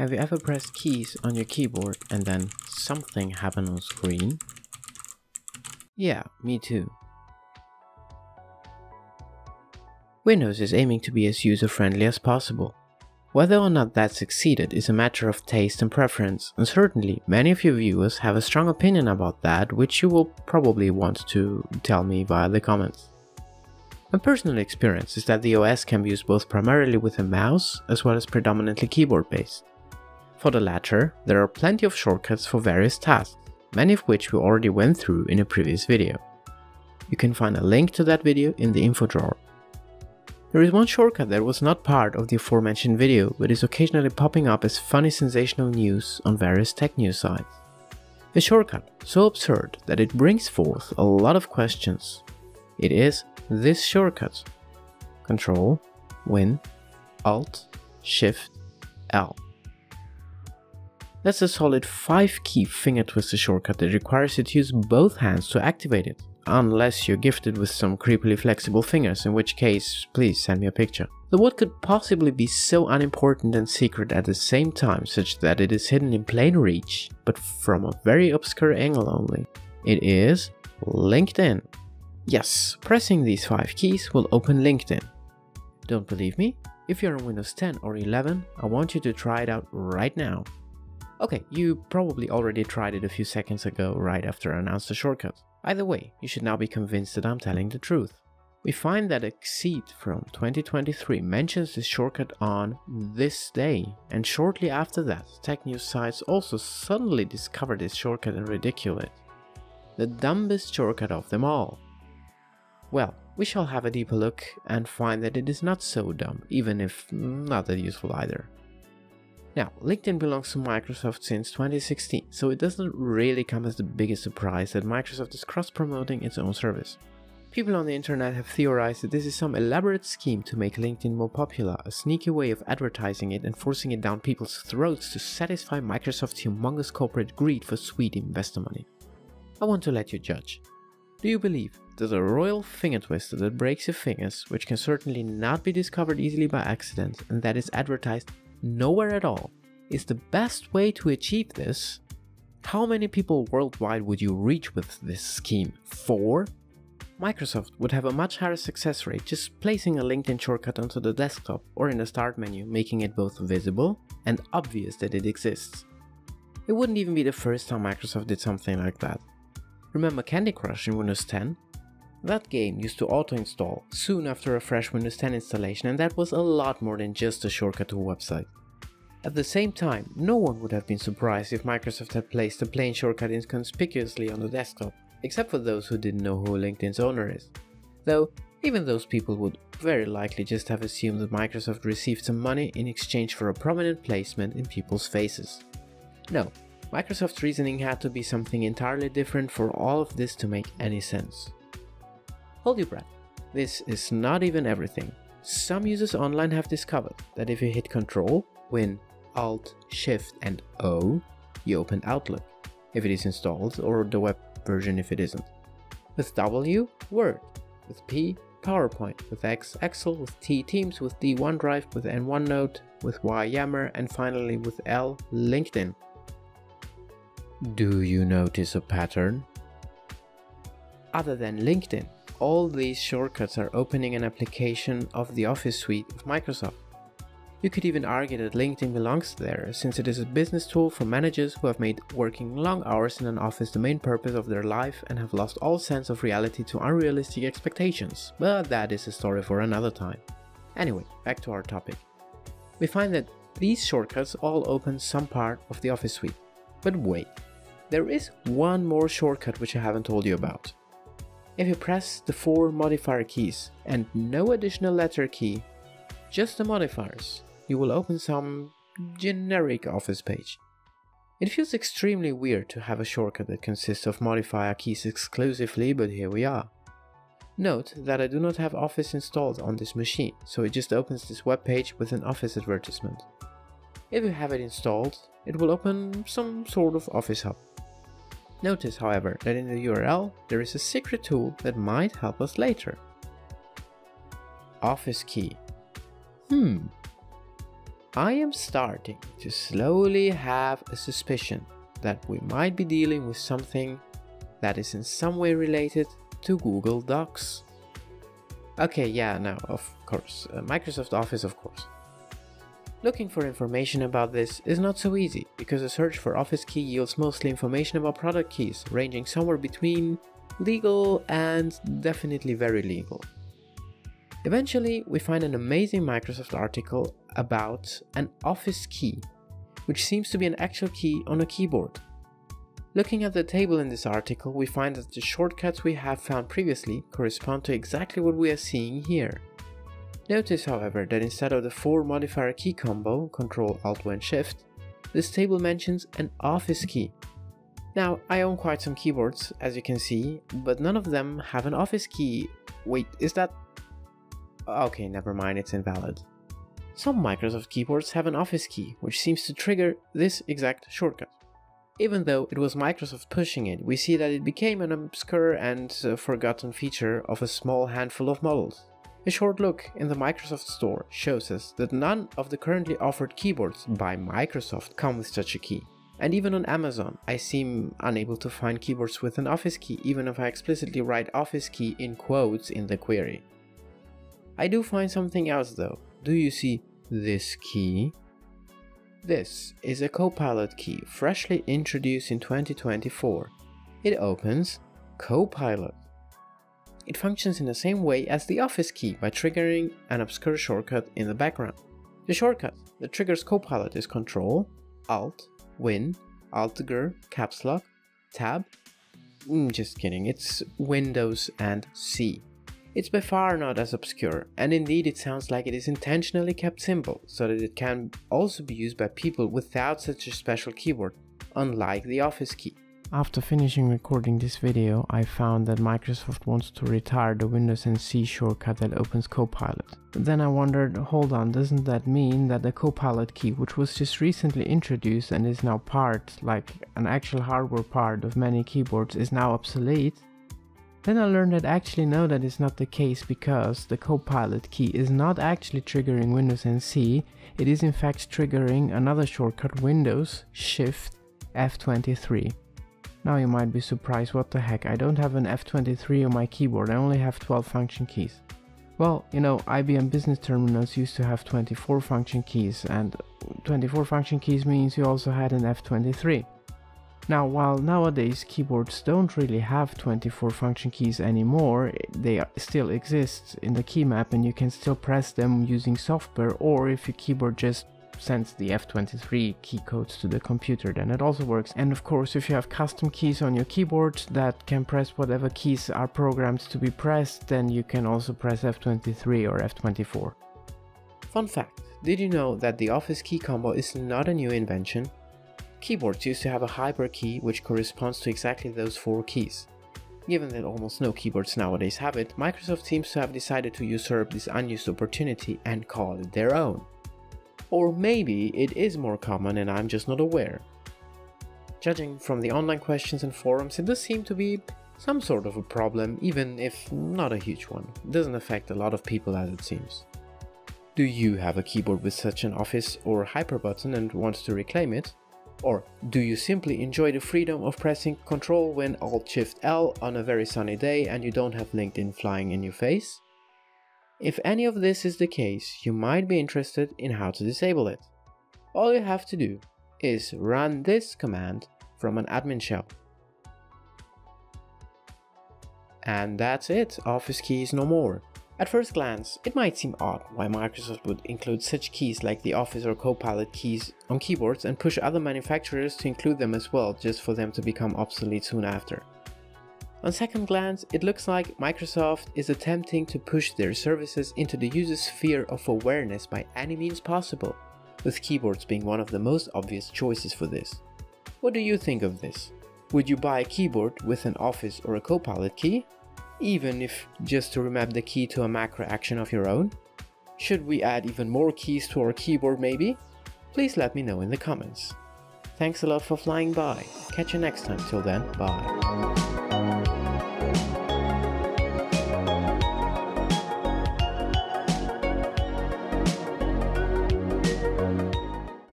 Have you ever pressed keys on your keyboard and then something happened on screen? Yeah, me too. Windows is aiming to be as user-friendly as possible. Whether or not that succeeded is a matter of taste and preference, and certainly many of your viewers have a strong opinion about that, which you will probably want to tell me via the comments. My personal experience is that the OS can be used both primarily with a mouse as well as predominantly keyboard-based. For the latter, there are plenty of shortcuts for various tasks, many of which we already went through in a previous video. You can find a link to that video in the info drawer. There is one shortcut that was not part of the aforementioned video but is occasionally popping up as funny sensational news on various tech news sites. A shortcut so absurd that it brings forth a lot of questions. It is this shortcut: Ctrl, Win, Alt, Shift, L. That's a solid 5-key finger twister shortcut that requires you to use both hands to activate it. Unless you're gifted with some creepily flexible fingers, in which case, please send me a picture. Though what could possibly be so unimportant and secret at the same time, such that it is hidden in plain reach, but from a very obscure angle only? It is LinkedIn. Yes, pressing these 5 keys will open LinkedIn. Don't believe me? If you're on Windows 10 or 11, I want you to try it out right now. Okay, you probably already tried it a few seconds ago, right after I announced the shortcut. Either way, you should now be convinced that I'm telling the truth. We find that Exceed from 2023 mentions this shortcut on this day, and shortly after that, tech news sites also suddenly discover this shortcut and ridicule it. The dumbest shortcut of them all. Well, we shall have a deeper look and find that it is not so dumb, even if not that useful either. Now, LinkedIn belongs to Microsoft since 2016, so it doesn't really come as the biggest surprise that Microsoft is cross-promoting its own service. People on the internet have theorized that this is some elaborate scheme to make LinkedIn more popular, a sneaky way of advertising it and forcing it down people's throats to satisfy Microsoft's humongous corporate greed for sweet investor money. I want to let you judge. Do you believe that a royal finger twister that breaks your fingers, which can certainly not be discovered easily by accident, and that is advertised nowhere at all, is the best way to achieve this? How many people worldwide would you reach with this scheme? 4? Microsoft would have a much higher success rate just placing a LinkedIn shortcut onto the desktop or in the start menu, making it both visible and obvious that it exists. It wouldn't even be the first time Microsoft did something like that. Remember Candy Crush in Windows 10? That game used to auto-install soon after a fresh Windows 10 installation, and that was a lot more than just a shortcut to a website. At the same time, no one would have been surprised if Microsoft had placed a plain shortcut inconspicuously on the desktop, except for those who didn't know who LinkedIn's owner is. Though, even those people would very likely just have assumed that Microsoft received some money in exchange for a prominent placement in people's faces. No, Microsoft's reasoning had to be something entirely different for all of this to make any sense. Hold your breath, this is not even everything. Some users online have discovered that if you hit Ctrl, Win, Alt, Shift and O, you open Outlook, if it is installed, or the web version if it isn't. With W, Word, with P, PowerPoint, with X, Excel, with T, Teams, with D, OneDrive, with N, OneNote, with Y, Yammer, and finally with L, LinkedIn. Do you notice a pattern? Other than LinkedIn, all these shortcuts are opening an application of the Office suite of Microsoft. You could even argue that LinkedIn belongs there, since it is a business tool for managers who have made working long hours in an office the main purpose of their life and have lost all sense of reality to unrealistic expectations, but that is a story for another time. Anyway, back to our topic. We find that these shortcuts all open some part of the Office suite. But wait, there is one more shortcut which I haven't told you about. If you press the 4 modifier keys and no additional letter key, just the modifiers, you will open some generic Office page. It feels extremely weird to have a shortcut that consists of modifier keys exclusively, but here we are. Note that I do not have Office installed on this machine, so it just opens this web page with an Office advertisement. If you have it installed, it will open some sort of Office hub. Notice, however, that in the URL there is a secret tool that might help us later. Office key. I am starting to slowly have a suspicion that we might be dealing with something that is in some way related to Google Docs. Okay, yeah, no, of course, Microsoft Office, of course. Looking for information about this is not so easy, because a search for Office key yields mostly information about product keys, ranging somewhere between legal and definitely very legal. Eventually, we find an amazing Microsoft article about an Office key, which seems to be an actual key on a keyboard. Looking at the table in this article, we find that the shortcuts we have found previously correspond to exactly what we are seeing here. Notice, however, that instead of the 4 modifier key combo, Ctrl, Alt, and Shift, this table mentions an Office key. Now, I own quite some keyboards, as you can see, but none of them have an Office key. Wait, is that... okay, never mind, it's invalid. Some Microsoft keyboards have an Office key, which seems to trigger this exact shortcut. Even though it was Microsoft pushing it, we see that it became an obscure and forgotten feature of a small handful of models. A short look in the Microsoft Store shows us that none of the currently offered keyboards by Microsoft come with such a key. And even on Amazon, I seem unable to find keyboards with an Office key, even if I explicitly write Office key in quotes in the query. I do find something else though. Do you see this key? This is a Copilot key, freshly introduced in 2024. It opens Copilot. It functions in the same way as the Office key by triggering an obscure shortcut in the background. The shortcut that triggers Copilot is Ctrl, Alt, Win, Altgr, Caps Lock, Tab. Just kidding, it's Windows and C. It's by far not as obscure, and indeed it sounds like it is intentionally kept simple, so that it can also be used by people without such a special keyboard, unlike the Office key. After finishing recording this video, I found that Microsoft wants to retire the Windows and C shortcut that opens Copilot. Then I wondered, hold on, doesn't that mean that the Copilot key, which was just recently introduced and is now part, like an actual hardware part of many keyboards, is now obsolete? Then I learned that actually no, that is not the case, because the Copilot key is not actually triggering Windows and C, it is in fact triggering another shortcut, Windows, Shift, F23. Now you might be surprised, what the heck, I don't have an F23 on my keyboard, I only have 12 function keys. Well, you know, IBM business terminals used to have 24 function keys, and 24 function keys means you also had an F23. Now, while nowadays keyboards don't really have 24 function keys anymore, they still exist in the key map and you can still press them using software, or if your keyboard just sends the F23 key codes to the computer, then it also works. And of course, if you have custom keys on your keyboard that can press whatever keys are programmed to be pressed, then you can also press F23 or F24. Fun fact, did you know that the Office key combo is not a new invention? Keyboards used to have a hyperkey, which corresponds to exactly those 4 keys. Given that almost no keyboards nowadays have it, Microsoft seems to have decided to usurp this unused opportunity and call it their own. Or maybe it is more common and I'm just not aware. Judging from the online questions and forums, it does seem to be some sort of a problem, even if not a huge one. It doesn't affect a lot of people as it seems. Do you have a keyboard with such an Office or hyper button and want to reclaim it? Or do you simply enjoy the freedom of pressing Ctrl, Win, Alt, Shift, L on a very sunny day and you don't have LinkedIn flying in your face? If any of this is the case, you might be interested in how to disable it. All you have to do is run this command from an admin shell. And that's it, Office key is no more. At first glance, it might seem odd why Microsoft would include such keys like the Office or Copilot keys on keyboards and push other manufacturers to include them as well, just for them to become obsolete soon after. On second glance, it looks like Microsoft is attempting to push their services into the user's sphere of awareness by any means possible, with keyboards being one of the most obvious choices for this. What do you think of this? Would you buy a keyboard with an Office or a Copilot key? Even if just to remap the key to a macro action of your own? Should we add even more keys to our keyboard maybe? Please let me know in the comments. Thanks a lot for flying by, catch you next time, till then, bye.